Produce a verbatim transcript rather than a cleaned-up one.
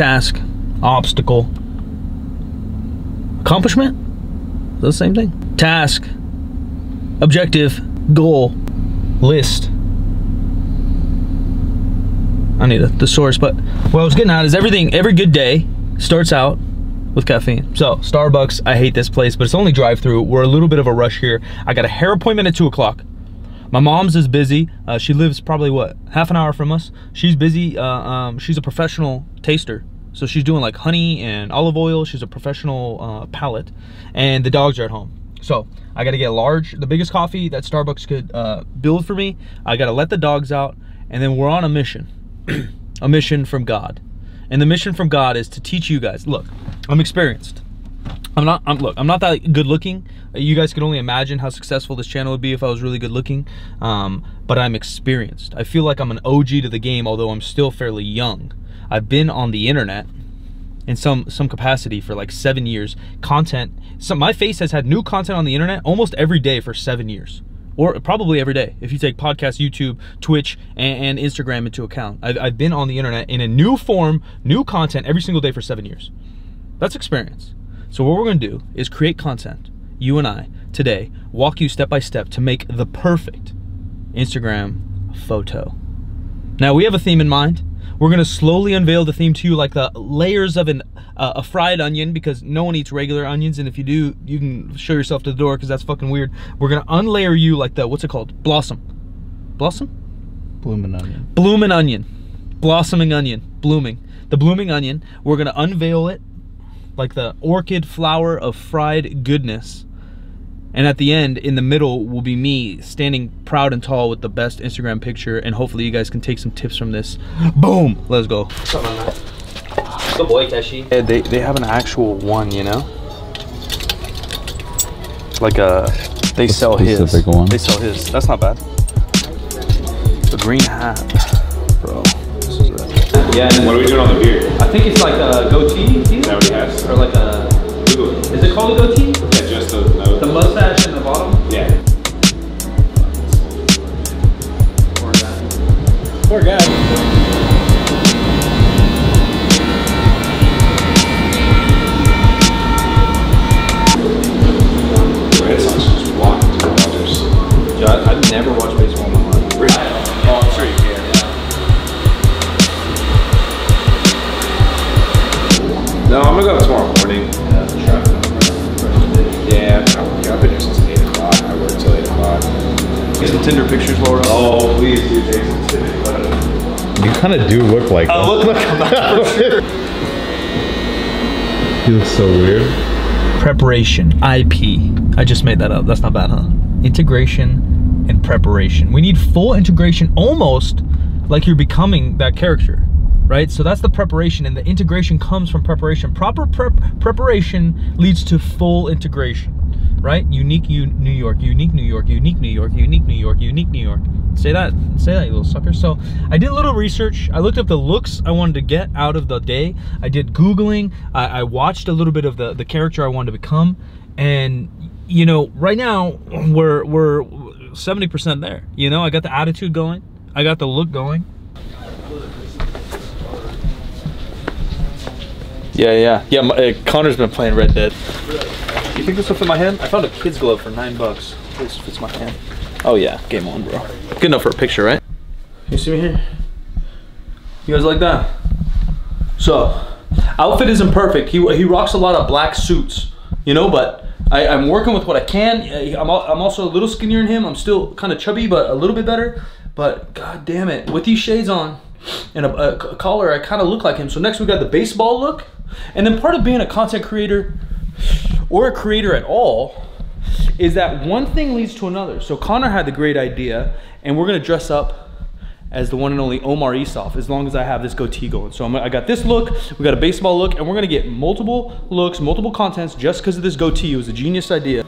task, obstacle, accomplishment, is that the same thing? Task, objective, goal, list. I need a thesaurus, but what I was getting at is everything, every good day starts out with caffeine. So Starbucks, I hate this place, but it's only drive-through. We're a little bit of a rush here. I got a hair appointment at two o'clock. My mom's is busy. Uh, she lives probably what, half an hour from us. She's busy. Uh, um, she's a professional taster, so she's doing like honey and olive oil. She's a professional uh, palate, and the dogs are at home. So I got to get large, the biggest coffee that Starbucks could uh, build for me. I got to let the dogs out, and then we're on a mission, a mission from God. And the mission from God is to teach you guys. Look, I'm experienced. I'm not, I'm, look, I'm not that good looking. You guys can only imagine how successful this channel would be if I was really good looking. Um, but I'm experienced. I feel like I'm an O G to the game, although I'm still fairly young. I've been on the internet in some, some capacity for like seven years. Content, so my face has had new content on the internet almost every day for seven years. Or probably every day, if you take podcasts, YouTube, Twitch, and, and Instagram into account. I've, I've been on the internet in a new form, new content every single day for seven years. That's experience. So what we're gonna do is create content, you and I, today, walk you step by step to make the perfect Instagram photo. Now we have a theme in mind. We're gonna slowly unveil the theme to you like the layers of an, uh, a fried onion, because no one eats regular onions, and if you do, you can show yourself to the door because that's fucking weird. We're gonna unlayer you like the, what's it called? Blossom. Blossom? Bloomin' onion. Bloomin' onion. Blossoming onion. Blooming. The blooming onion. We're gonna unveil it like the orchid flower of fried goodness. And at the end, in the middle, will be me standing proud and tall with the best Instagram picture, and hopefully you guys can take some tips from this. Boom! Let's go. Good boy, Keshi. Yeah, they, they have an actual one, you know? Like a, they the sell his. One. They sell his. That's not bad. The green hat. Bro. This is a... Yeah, and what are we doing on the beard? I think it's like a goatee. That already has. Or like a, is it called a goatee? Yeah, just a, no. The mustache in the bottom? Yeah. Poor guy. Poor guy. Tinder pictures lower. Oh, please do Jason Tinder. You kind of do look like. I look like I'm not for sure. You look so weird. Preparation, I P. I just made that up. That's not bad, huh? Integration and preparation. We need full integration, almost like you're becoming that character, right? So that's the preparation, and the integration comes from preparation. Proper prep preparation leads to full integration. Right? Unique New York, unique New York, unique New York, unique New York, unique New York. Say that, say that, you little sucker. So I did a little research. I looked up the looks I wanted to get out of the day. I did Googling. I, I watched a little bit of the, the character I wanted to become. And, you know, right now we're we're seventy percent there. You know, I got the attitude going. I got the look going. Yeah, yeah. Yeah, my, uh, Connor's been playing Red Dead. You think this will fit my hand? I found a kid's glove for nine bucks. This fits my hand. Oh yeah, game on, bro. Good enough for a picture, right? You see me here? You guys like that? So, outfit isn't perfect. He, he rocks a lot of black suits, you know, but I, I'm working with what I can. I'm, I'm also a little skinnier than him. I'm still kind of chubby, but a little bit better. But god damn it, with these shades on and a, a, a collar, I kind of look like him. So next we got the baseball look. And then part of being a content creator, or a creator at all, is that one thing leads to another. So Connor had the great idea, and we're gonna dress up as the one and only Omar Isuf, as long as I have this goatee going. So I'm, I got this look, we got a baseball look, and we're gonna get multiple looks, multiple contents, just because of this goatee. It was a genius idea.